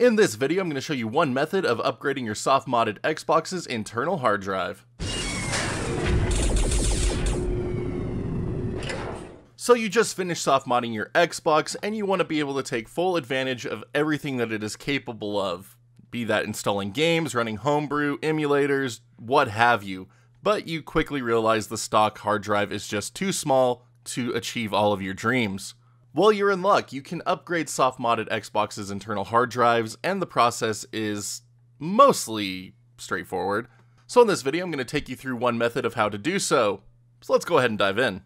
In this video, I'm going to show you one method of upgrading your soft modded Xbox's internal hard drive. So you just finished soft modding your Xbox and you want to be able to take full advantage of everything that it is capable of, be that installing games, running homebrew, emulators, what have you. But you quickly realize the stock hard drive is just too small to achieve all of your dreams. Well, you're in luck. You can upgrade soft-modded Xbox's internal hard drives, and the process is mostly straightforward. So in this video, I'm going to take you through one method of how to do so. So let's go ahead and dive in.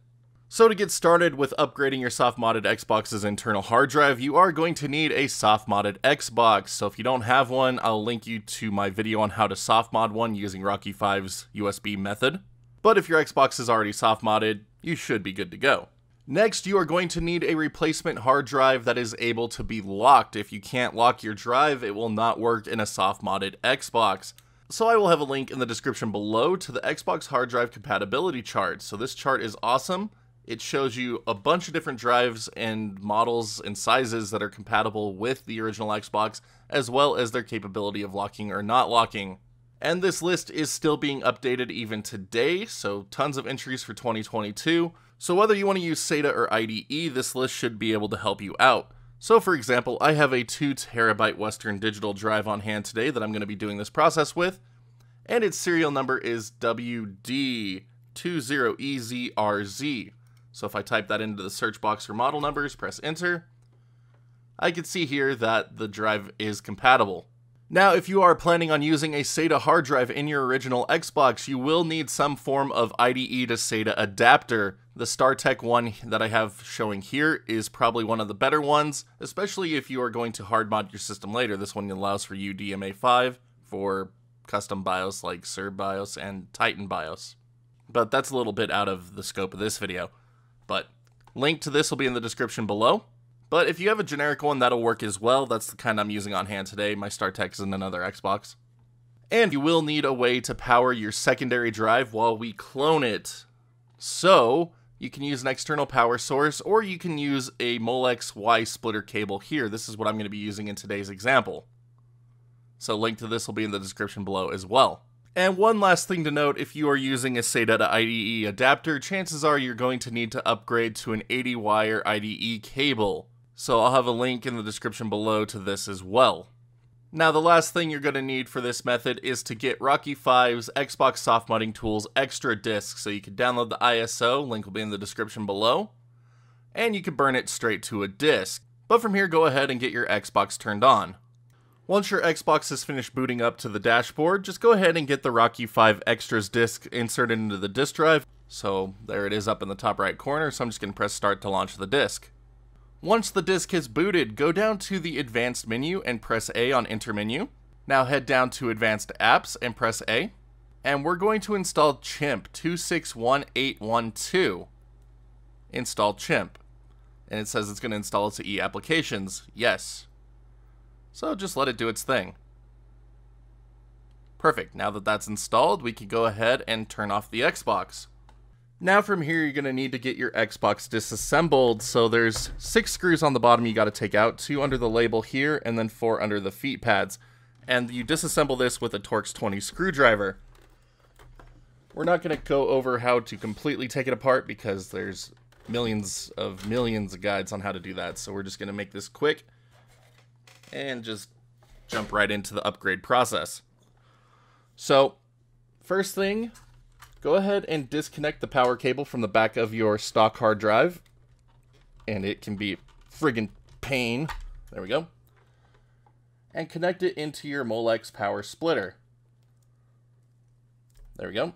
So to get started with upgrading your soft-modded Xbox's internal hard drive, you are going to need a soft-modded Xbox. So if you don't have one, I'll link you to my video on how to soft-mod one using Rocky5's USB method. But if your Xbox is already soft-modded, you should be good to go. Next, you are going to need a replacement hard drive that is able to be locked. If you can't lock your drive, it will not work in a soft-modded Xbox. So I will have a link in the description below to the Xbox hard drive compatibility chart. So this chart is awesome. It shows you a bunch of different drives and models and sizes that are compatible with the original Xbox, as well as their capability of locking or not locking. And this list is still being updated even today, so tons of entries for 2022. So whether you want to use SATA or IDE, this list should be able to help you out. So for example, I have a 2 terabyte Western Digital drive on hand today that I'm going to be doing this process with, and its serial number is WD20EZRZ. So if I type that into the search box for model numbers, press enter, I can see here that the drive is compatible. Now, if you are planning on using a SATA hard drive in your original Xbox, you will need some form of IDE to SATA adapter. The StarTech one that I have showing here is probably one of the better ones, especially if you are going to hard mod your system later. This one allows for UDMA5 for custom BIOS like Serb BIOS and Titan BIOS. But that's a little bit out of the scope of this video. But link to this will be in the description below. But if you have a generic one, that'll work as well. That's the kind I'm using on hand today. My StarTech is in another Xbox. And you will need a way to power your secondary drive while we clone it. So you can use an external power source, or you can use a Molex Y splitter cable here. This is what I'm going to be using in today's example. So link to this will be in the description below as well. And one last thing to note, if you are using a SATA to IDE adapter, chances are you're going to need to upgrade to an 80-wire IDE cable. So I'll have a link in the description below to this as well. Now the last thing you're going to need for this method is to get Rocky5's Xbox Soft Modding Tools extra disc. So you can download the ISO, link will be in the description below, and you can burn it straight to a disc. But from here, go ahead and get your Xbox turned on. Once your Xbox is finished booting up to the dashboard, just go ahead and get the Rocky5 extras disc inserted into the disc drive. So there it is up in the top right corner, so I'm just going to press start to launch the disc. Once the disk is booted, go down to the Advanced menu and press A on Enter Menu. Now head down to Advanced Apps and press A. And we're going to install Chimp 261812. Install Chimp. And it says it's going to install it to e-applications. Yes. So just let it do its thing. Perfect. Now that that's installed, we can go ahead and turn off the Xbox. Now from here, you're going to need to get your Xbox disassembled. So there's 6 screws on the bottom you got to take out, 2 under the label here, and then 4 under the feet pads. And you disassemble this with a Torx 20 screwdriver. We're not going to go over how to completely take it apart because there's millions of guides on how to do that. So we're just going to make this quick and just jump right into the upgrade process. So first thing, go ahead and disconnect the power cable from the back of your stock hard drive. And it can be a friggin' pain. There we go. And connect it into your Molex power splitter. There we go.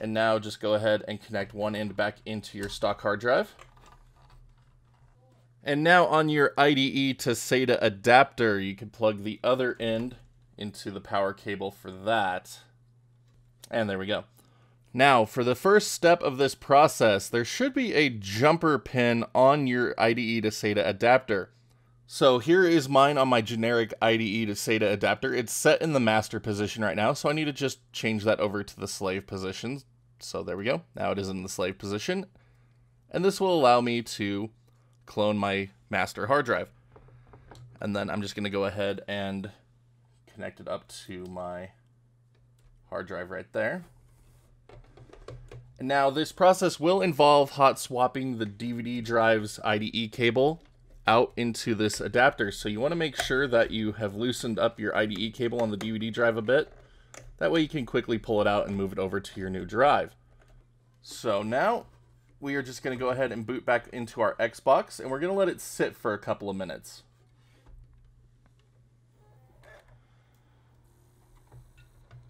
And now just go ahead and connect one end back into your stock hard drive. And now on your IDE to SATA adapter, you can plug the other end into the power cable for that. And there we go. Now, for the first step of this process, there should be a jumper pin on your IDE to SATA adapter. So here is mine on my generic IDE to SATA adapter. It's set in the master position right now, so I need to just change that over to the slave position. So there we go. Now it is in the slave position. And this will allow me to clone my master hard drive. And then I'm just going to go ahead and connect it up to my hard drive right there. And now this process will involve hot swapping the DVD drive's IDE cable out into this adapter. So you want to make sure that you have loosened up your IDE cable on the DVD drive a bit. That way you can quickly pull it out and move it over to your new drive. So now we are just going to go ahead and boot back into our Xbox, and we're going to let it sit for a couple of minutes.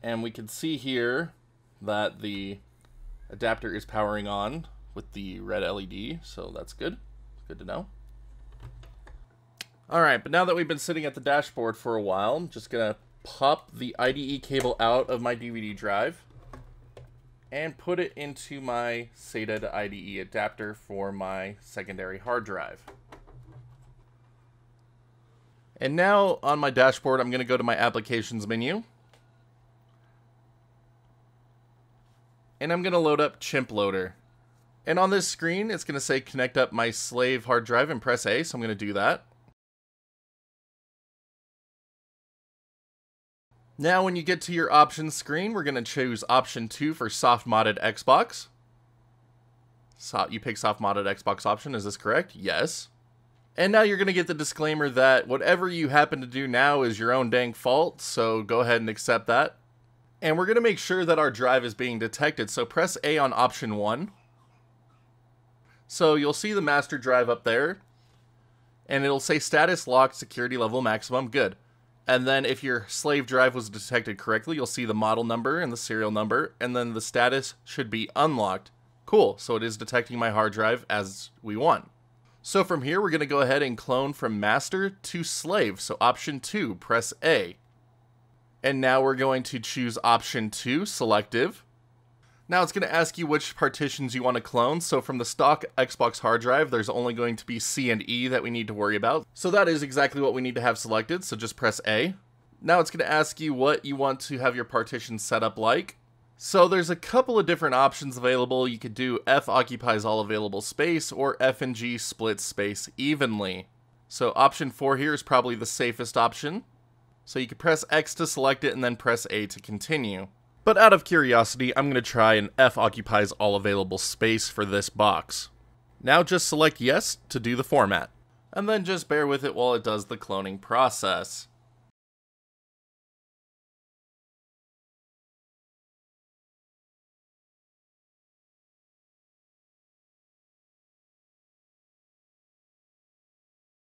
And we can see here that the adapter is powering on with the red LED, so that's good. Good to know. Alright, but now that we've been sitting at the dashboard for a while, I'm just going to pop the IDE cable out of my DVD drive and put it into my SATA to IDE adapter for my secondary hard drive. And now on my dashboard, I'm going to go to my applications menu. And I'm going to load up Chimp Loader. And on this screen, it's going to say connect up my slave hard drive and press A, so I'm going to do that. Now when you get to your options screen, we're going to choose option 2 for soft modded Xbox. So you pick soft modded Xbox option, is this correct? Yes. And now you're going to get the disclaimer that whatever you happen to do now is your own dang fault, so go ahead and accept that. And we're going to make sure that our drive is being detected, so press A on option 1. So you'll see the master drive up there, and it'll say status locked, security level maximum, good. And then if your slave drive was detected correctly, you'll see the model number and the serial number, and then the status should be unlocked. Cool, so it is detecting my hard drive as we want. So from here, we're going to go ahead and clone from master to slave. So option 2, press A. And now we're going to choose option 2, selective. Now it's going to ask you which partitions you want to clone. So from the stock Xbox hard drive, there's only going to be C and E that we need to worry about. So that is exactly what we need to have selected. So just press A. Now it's going to ask you what you want to have your partition set up like. So there's a couple of different options available. You could do F occupies all available space or F and G splits space evenly. So option 4 here is probably the safest option. So you can press X to select it and then press A to continue. But out of curiosity, I'm going to try and F occupies all available space for this box. Now just select yes to do the format. And then just bear with it while it does the cloning process.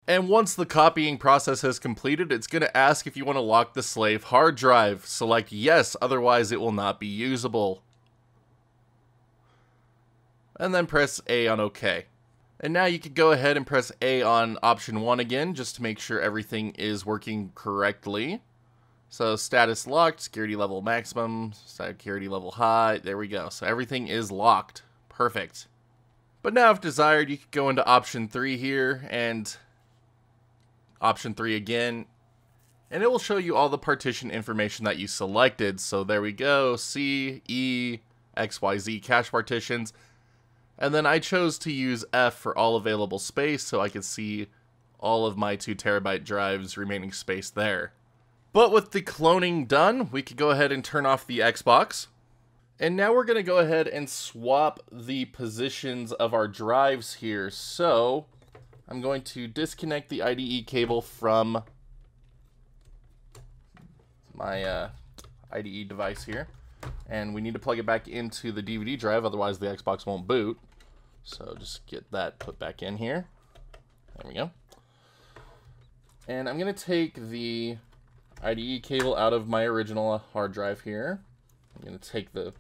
And once the copying process has completed, it's going to ask if you want to lock the slave hard drive. Select yes, otherwise it will not be usable. And then press A on OK. And now you can go ahead and press A on option 1 again, just to make sure everything is working correctly. So status locked, security level maximum, security level high, there we go. So everything is locked. Perfect. But now if desired, you could go into option 3 here and option 3 again, and it will show you all the partition information that you selected. So there we go, C, E, X, Y, Z cache partitions. And then I chose to use F for all available space so I could see all of my 2 terabyte drives remaining space there. But with the cloning done, we could go ahead and turn off the Xbox. And now we're going to go ahead and swap the positions of our drives here. So I'm going to disconnect the IDE cable from my IDE device here. And we need to plug it back into the DVD drive, otherwise the Xbox won't boot. So just get that put back in here. There we go. And I'm going to take the IDE cable out of my original hard drive here. I'm going to take the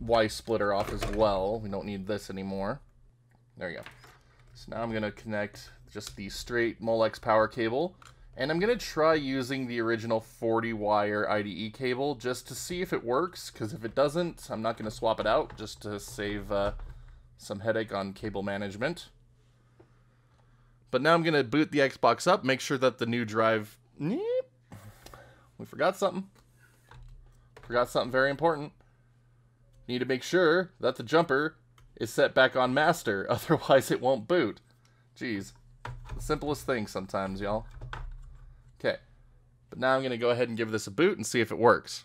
Y splitter off as well. We don't need this anymore. There you go. So now I'm going to connect just the straight Molex power cable, and I'm going to try using the original 40-wire IDE cable just to see if it works, because if it doesn't, I'm not going to swap it out just to save some headache on cable management. But now I'm going to boot the Xbox up, make sure that the new drive... We forgot something. Forgot something very important. Need to make sure that the jumper is set back on master, otherwise it won't boot. Jeez, the simplest thing sometimes, y'all. But now I'm going to go ahead and give this a boot and see if it works.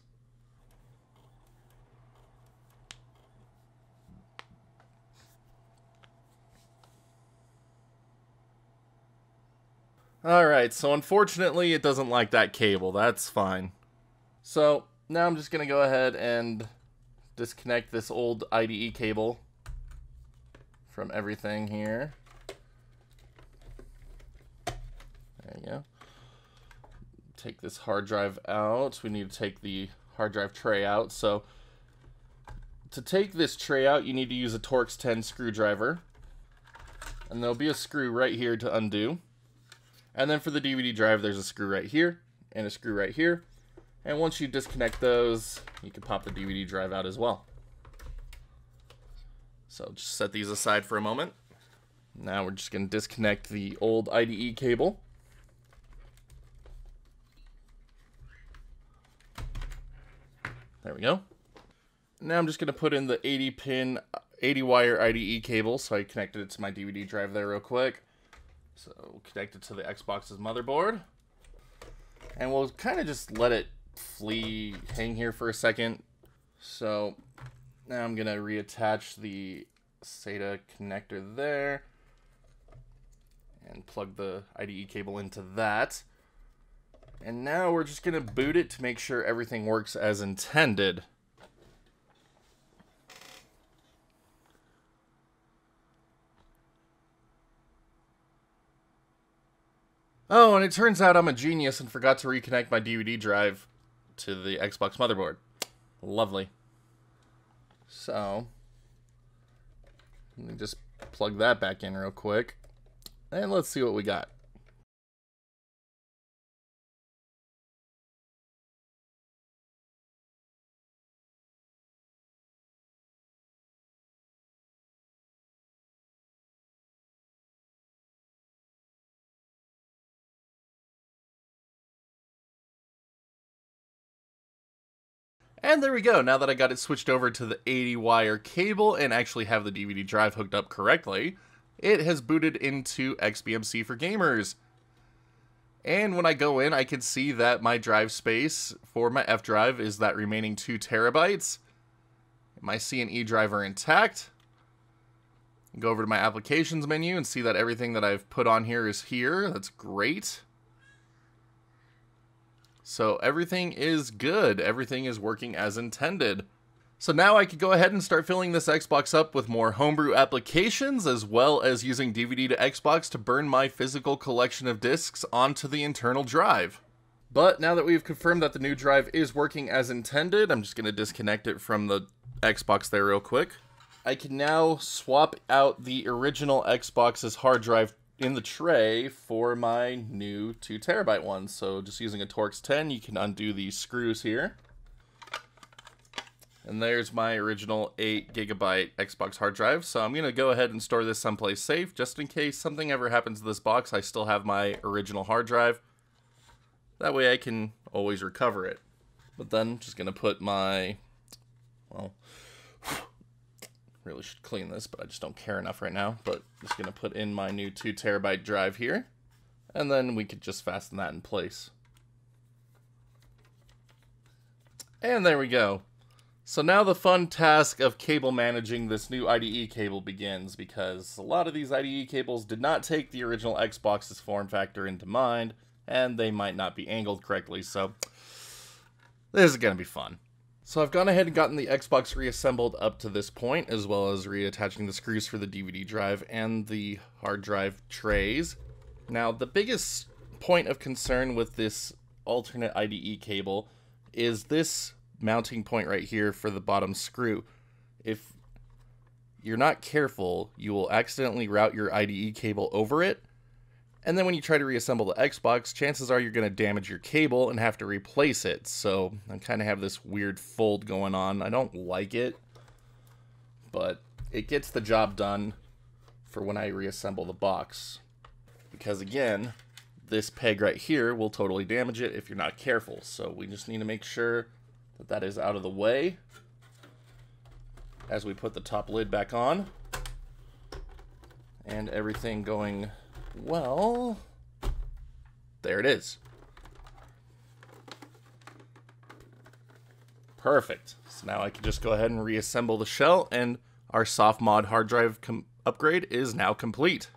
Alright, so unfortunately it doesn't like that cable. That's fine. So now I'm just going to go ahead and disconnect this old IDE cable from everything here. There you go. Take this hard drive out. We need to take the hard drive tray out. So to take this tray out, you need to use a Torx 10 screwdriver. And there'll be a screw right here to undo. And then for the DVD drive, there's a screw right here and a screw right here. And once you disconnect those, you can pop the DVD drive out as well. So just set these aside for a moment. Now we're just going to disconnect the old IDE cable. There we go. Now I'm just going to put in the 80-wire IDE cable. So I connected it to my DVD drive there real quick. So we'll connect it to the Xbox's motherboard. And we'll kind of just let it hang here for a second. So now I'm going to reattach the SATA connector there and plug the IDE cable into that. And now we're just going to boot it to make sure everything works as intended. Oh, and it turns out I'm a genius and forgot to reconnect my DVD drive to the Xbox motherboard. Lovely. So, let me just plug that back in real quick. And let's see what we got. And there we go. Now that I got it switched over to the 80-wire cable and actually have the DVD drive hooked up correctly, it has booted into XBMC for gamers. And when I go in, I can see that my drive space for my F drive is that remaining 2 terabytes. My C and E drive are intact. Go over to my applications menu and see that everything that I've put on here is here. That's great. So everything is good. Everything is working as intended. So now I could go ahead and start filling this Xbox up with more homebrew applications, as well as using DVD to Xbox to burn my physical collection of discs onto the internal drive. But now that we've confirmed that the new drive is working as intended, I'm just going to disconnect it from the Xbox there real quick. I can now swap out the original Xbox's hard drive in the tray for my new 2 terabyte one. So just using a Torx 10, you can undo these screws here. And there's my original 8 gigabyte Xbox hard drive. So I'm gonna go ahead and store this someplace safe, just in case something ever happens to this box. I still have my original hard drive. That way I can always recover it. But then I'm just gonna put my, well, really should clean this, but I just don't care enough right now. But I'm just gonna put in my new 2 terabyte drive here, and then we could just fasten that in place. And there we go. So now the fun task of cable managing this new IDE cable begins, because a lot of these IDE cables did not take the original Xbox's form factor into mind, and they might not be angled correctly, so this is gonna be fun. So I've gone ahead and gotten the Xbox reassembled up to this point, as well as reattaching the screws for the DVD drive and the hard drive trays. Now, the biggest point of concern with this alternate IDE cable is this mounting point right here for the bottom screw. If you're not careful, you will accidentally route your IDE cable over it. And then when you try to reassemble the Xbox, chances are you're going to damage your cable and have to replace it. So I kind of have this weird fold going on. I don't like it, but it gets the job done for when I reassemble the box. Because again, this peg right here will totally damage it if you're not careful. So we just need to make sure that that is out of the way as we put the top lid back on. And everything going... well, there it is. Perfect. So now I can just go ahead and reassemble the shell, and our soft mod hard drive upgrade is now complete.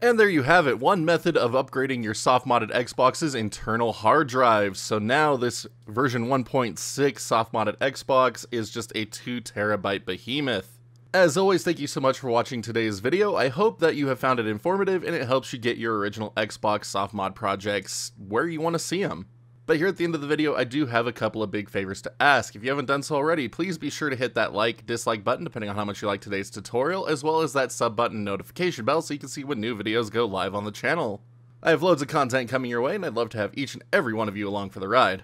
And there you have it, one method of upgrading your soft modded Xbox's internal hard drives. So now this version 1.6 soft modded Xbox is just a 2 terabyte behemoth. As always, thank you so much for watching today's video. I hope that you have found it informative and it helps you get your original Xbox soft mod projects where you want to see them. But here at the end of the video, I do have a couple of big favors to ask. If you haven't done so already, please be sure to hit that like, dislike button, depending on how much you like today's tutorial, as well as that sub button notification bell so you can see when new videos go live on the channel. I have loads of content coming your way, and I'd love to have each and every one of you along for the ride.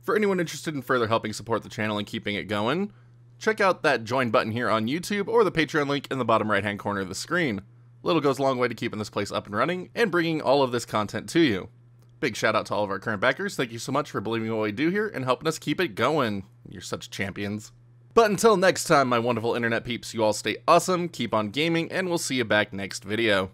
For anyone interested in further helping support the channel and keeping it going, check out that join button here on YouTube or the Patreon link in the bottom right-hand corner of the screen. Little goes a long way to keeping this place up and running and bringing all of this content to you. Big shout out to all of our current backers. Thank you so much for believing in what we do here and helping us keep it going. You're such champions. But until next time, my wonderful internet peeps, you all stay awesome, keep on gaming, and we'll see you back next video.